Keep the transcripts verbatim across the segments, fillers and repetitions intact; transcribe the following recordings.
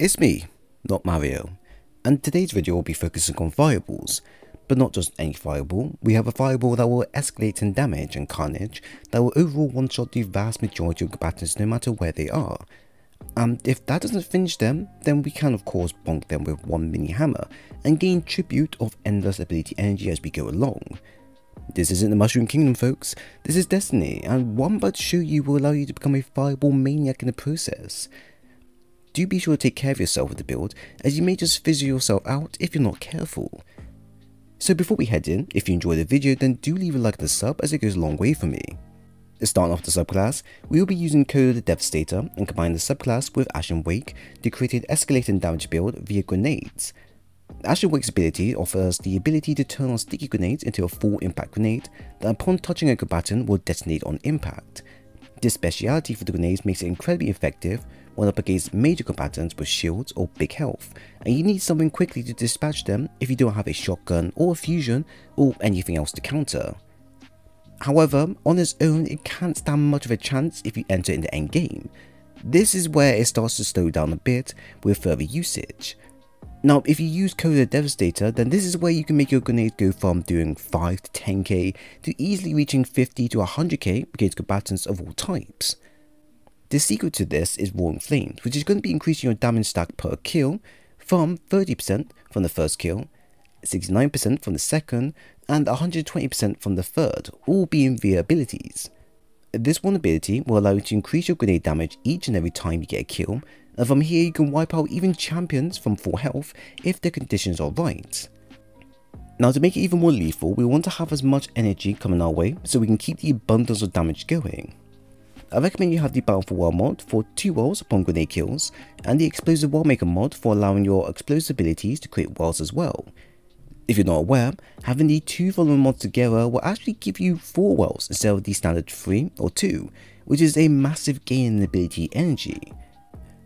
It's me, not Mario, and today's video will be focusing on fireballs, but not just any fireball. We have a fireball that will escalate in damage and carnage that will overall one-shot the vast majority of combatants no matter where they are. And if that doesn't finish them, then we can of course bonk them with one mini hammer and gain tribute of endless ability energy as we go along. This isn't the Mushroom Kingdom folks, this is Destiny, and one bad shoe you will allow you to become a fireball maniac in the process. Do be sure to take care of yourself with the build, as you may just fizzle yourself out if you're not careful. So before we head in, if you enjoyed the video then do leave a like and a sub as it goes a long way for me. Starting off the subclass, we will be using Code of the Devastator and combine the subclass with Ashen Wake to create an escalating damage build via grenades. Ashen Wake's ability offers the ability to turn on sticky grenades into a full impact grenade that upon touching a combatant will detonate on impact. This speciality for the grenades makes it incredibly effective when up against major combatants with shields or big health, and you need something quickly to dispatch them if you don't have a shotgun or a fusion or anything else to counter. However, on its own it can't stand much of a chance if you enter in the end game. This is where it starts to slow down a bit with further usage. Now if you use Code of the Devastator then this is where you can make your grenades go from doing five to ten K to easily reaching fifty to one hundred K against combatants of all types. The secret to this is Roaring Flames, which is going to be increasing your damage stack per kill from thirty percent from the first kill, sixty-nine percent from the second, and one hundred twenty percent from the third, all being via abilities. This one ability will allow you to increase your grenade damage each and every time you get a kill, and from here you can wipe out even champions from full health if the conditions are right. Now to make it even more lethal, we want to have as much energy coming our way so we can keep the abundance of damage going. I recommend you have the Bountiful Wells mod for two wells upon grenade kills, and the Explosive Wellmaker mod for allowing your explosive abilities to create wells as well. If you're not aware, having the two following mods together will actually give you four wells instead of the standard three or two, which is a massive gain in ability energy.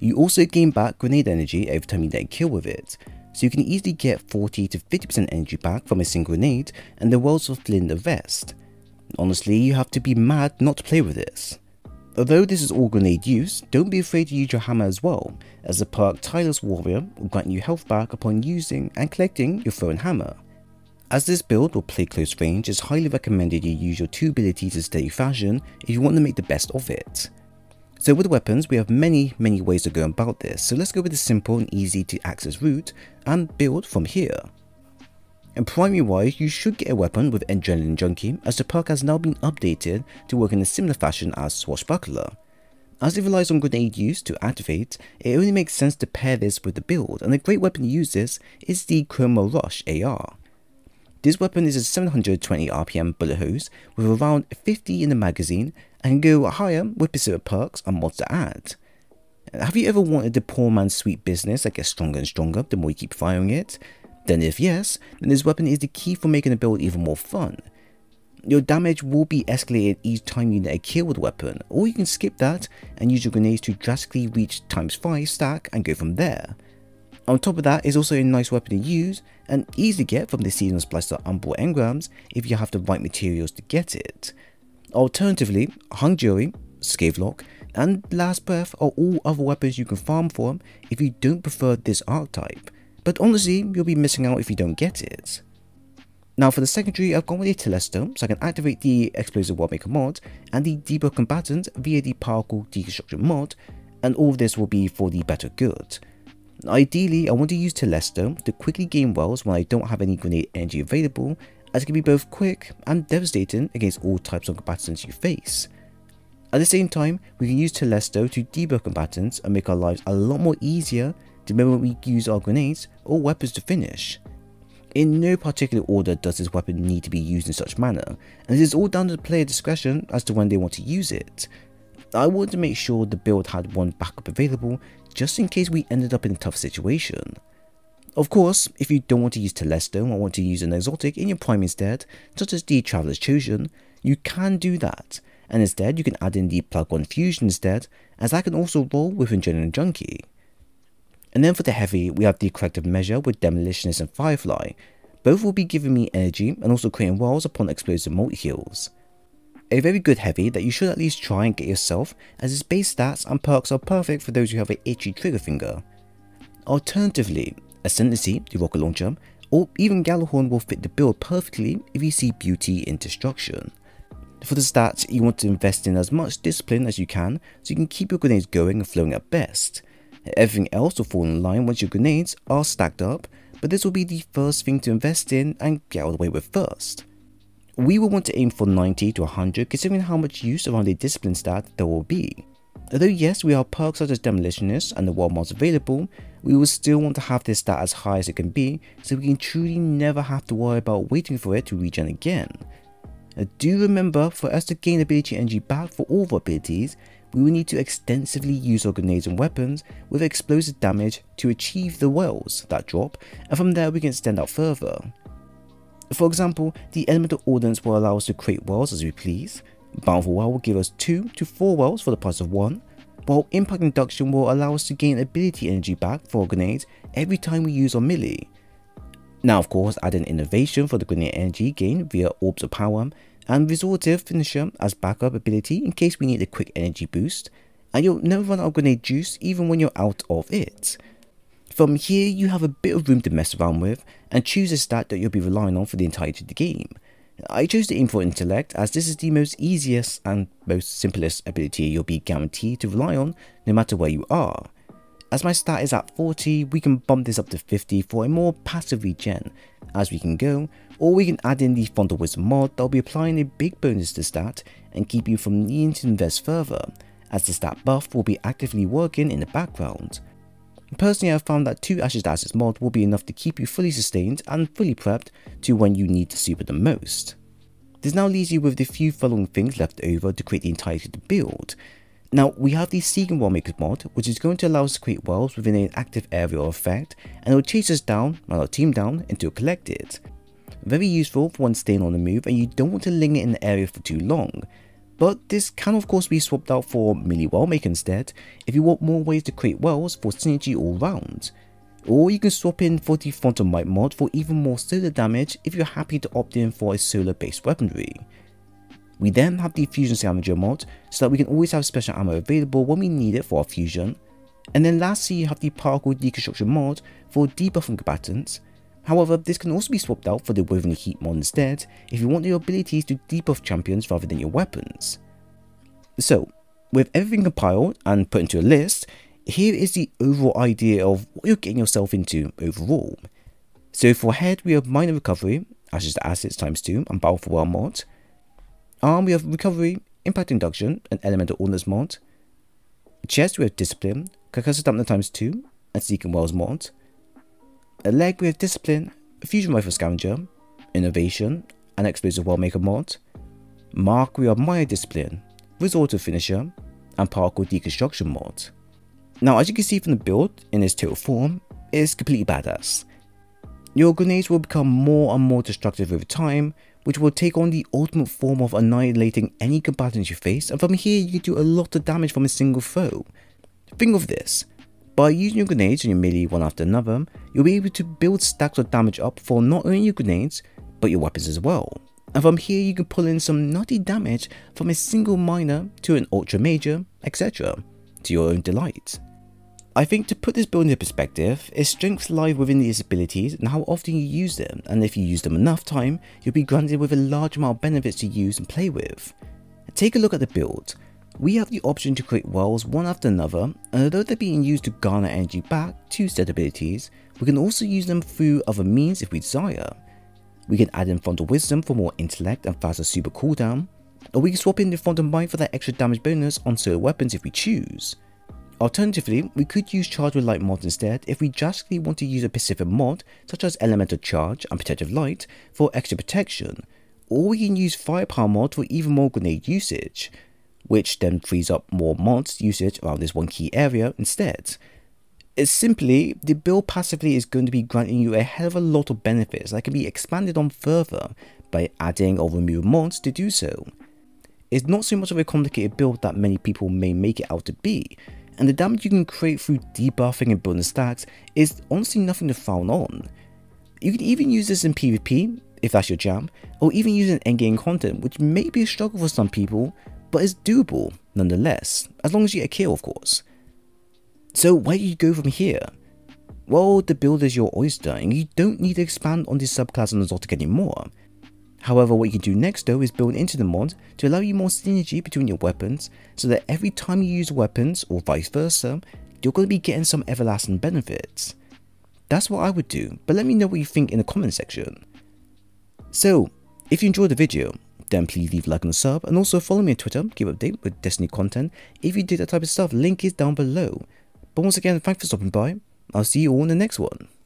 You also gain back grenade energy every time you get a kill with it, so you can easily get forty to fifty percent energy back from a single grenade, and the wells will fill in the rest. Honestly, you have to be mad not to play with this. Although this is all grenade use, don't be afraid to use your hammer as well, as the perk Tireless Warrior will grant you health back upon using and collecting your thrown hammer. As this build will play close range, it's highly recommended you use your two abilities in a steady fashion if you want to make the best of it. So with weapons, we have many many ways to go about this, so let's go with the simple and easy to access route and build from here. And primary wise, you should get a weapon with Adrenaline Junkie, as the perk has now been updated to work in a similar fashion as Swashbuckler. As it relies on grenade use to activate, it only makes sense to pair this with the build, and a great weapon to use this is the Chroma Rush A R. This weapon is a seven hundred twenty R P M bullet hose with around fifty in the magazine, and can go higher with specific perks and mods to add. Have you ever wanted the poor man's sweet business that gets stronger and stronger the more you keep firing it? Then if yes, then this weapon is the key for making the build even more fun. Your damage will be escalated each time you get a kill with the weapon, or you can skip that and use your grenades to drastically reach times five stack and go from there. On top of that, it's also a nice weapon to use and easy to get from the Season Splicer Umbral engrams if you have the right materials to get it. Alternatively, Hung Jewelry, Scavelock, and Last Breath are all other weapons you can farm for if you don't prefer this archetype. But honestly, you'll be missing out if you don't get it. Now for the secondary, I've gone with a Telesto, so I can activate the Explosive Wellmaker mod and the Debug Combatant via the Particle Deconstruction mod, and all of this will be for the better good. Ideally, I want to use Telesto to quickly gain wells when I don't have any grenade energy available, as it can be both quick and devastating against all types of combatants you face. At the same time, we can use Telesto to debug combatants and make our lives a lot more easier the moment we use our grenades or weapons to finish. In no particular order does this weapon need to be used in such manner, and it is all down to the player discretion as to when they want to use it. I wanted to make sure the build had one backup available just in case we ended up in a tough situation. Of course, if you don't want to use Telesto or want to use an exotic in your prime instead, such as the Traveler's Chosen, you can do that, and instead you can add in the Plug One Fusion instead, as that can also roll with Adrenaline Junkie. And then for the heavy, we have the Corrective Measure with Demolitionist and Firefly. Both will be giving me energy and also creating wells upon explosive multi-heals. A very good heavy that you should at least try and get yourself, as its base stats and perks are perfect for those who have an itchy trigger finger. Alternatively, Ascendancy, the rocket launcher, or even Gjallarhorn will fit the build perfectly if you see beauty in destruction. For the stats, you want to invest in as much discipline as you can so you can keep your grenades going and flowing at best. Everything else will fall in line once your grenades are stacked up, but this will be the first thing to invest in and get out of the way with first. We will want to aim for ninety to one hundred considering how much use around the discipline stat there will be. Although yes, we have perks such as Demolitionist and the wild mods available, we will still want to have this stat as high as it can be so we can truly never have to worry about waiting for it to regen again. Now, do remember, for us to gain ability energy back for all of our abilities, we will need to extensively use our grenades and weapons with explosive damage to achieve the wells that drop, and from there we can extend out further. For example, the Elemental Ordnance will allow us to create wells as we please. Bountiful Wells will give us two to four wells for the price of one, while Impact Induction will allow us to gain ability energy back for our grenades every time we use our melee. Now of course add an innovation for the grenade energy gain via Orbs of Power, and Restorative Finisher as backup ability in case we need a quick energy boost, and you'll never run out of grenade juice even when you're out of it. From here you have a bit of room to mess around with and choose a stat that you'll be relying on for the entirety of the game. I chose to aim for Intellect as this is the most easiest and most simplest ability you'll be guaranteed to rely on no matter where you are. As my stat is at forty, we can bump this up to fifty for a more passive regen as we can go, or we can add in the Fondal Wizard mod that will be applying a big bonus to stat and keep you from needing to invest further, as the stat buff will be actively working in the background. Personally, I found that two Ashes to Assets mod will be enough to keep you fully sustained and fully prepped to when you need to super the most. This now leaves you with the few following things left over to create the entirety of the build. Now, we have the Seeking Wellmaker mod, which is going to allow us to create wells within an active area or effect, and it will chase us down, and our team down, until collected. Very useful for when staying on the move and you don't want to linger in the area for too long. But this can of course be swapped out for Mini Wellmaker instead if you want more ways to create wells for synergy all round. Or you can swap in for the Phantom Might mod for even more solar damage if you're happy to opt in for a solar based weaponry. We then have the Fusion Scavenger mod so that we can always have special ammo available when we need it for our fusion. And then lastly you have the Particle Deconstruction mod for debuffing combatants. However, this can also be swapped out for the Woven Heat mod instead if you want your abilities to debuff champions rather than your weapons. So, with everything compiled and put into a list, here is the overall idea of what you're getting yourself into overall. So for head we have Minor Recovery, Ashes to Assets times two and Bountiful Wells mod. Arm we have Recovery, Impact Induction and Elemental Ordnance mod. Chest we have Discipline, Concussive Dampener times two and Seeking Wells mod. A leg we have Discipline, Fusion Rifle Scavenger, Innovation and Explosive Wellmaker mod. Mark we have Maya Discipline, Restorative Finisher and Particle Deconstruction mod. Now as you can see from the build in its total form, it is completely badass. Your grenades will become more and more destructive over time, which will take on the ultimate form of annihilating any combatants you face, and from here you can do a lot of damage from a single foe. Think of this, by using your grenades and your melee one after another, you'll be able to build stacks of damage up for not only your grenades, but your weapons as well. And from here you can pull in some nutty damage from a single minor to an ultra major, et cetera, to your own delight. I think to put this build into perspective, its strengths lie within these abilities and how often you use them, and if you use them enough time, you'll be granted with a large amount of benefits to use and play with. Take a look at the build. We have the option to create wells one after another, and although they're being used to garner energy back to said abilities, we can also use them through other means if we desire. We can add in Frontal Wisdom for more intellect and faster super cooldown, or we can swap in the Frontal Mind for that extra damage bonus on solo weapons if we choose. Alternatively, we could use Charge with Light mod instead if we drastically want to use a specific mod such as Elemental Charge and Protective Light for extra protection, or we can use Firepower mod for even more grenade usage, which then frees up more mods usage around this one key area instead. It's simply, the build passively is going to be granting you a hell of a lot of benefits that can be expanded on further by adding or removing mods to do so. It's not so much of a complicated build that many people may make it out to be, and the damage you can create through debuffing and building stacks is honestly nothing to frown on. You can even use this in PvP, if that's your jam, or even use it in endgame content, which may be a struggle for some people, but is doable nonetheless, as long as you get a kill of course. So where do you go from here? well, the build is your oyster and you don't need to expand on this subclass and exotic anymore. However, what you can do next though is build into the mod to allow you more synergy between your weapons, so that every time you use weapons, or vice versa, you're going to be getting some everlasting benefits. That's what I would do, but let me know what you think in the comment section. So, if you enjoyed the video, then please leave a like and a sub, and also follow me on Twitter, keep update with Destiny content if you did that type of stuff, link is down below. But once again, thanks for stopping by, I'll see you all in the next one.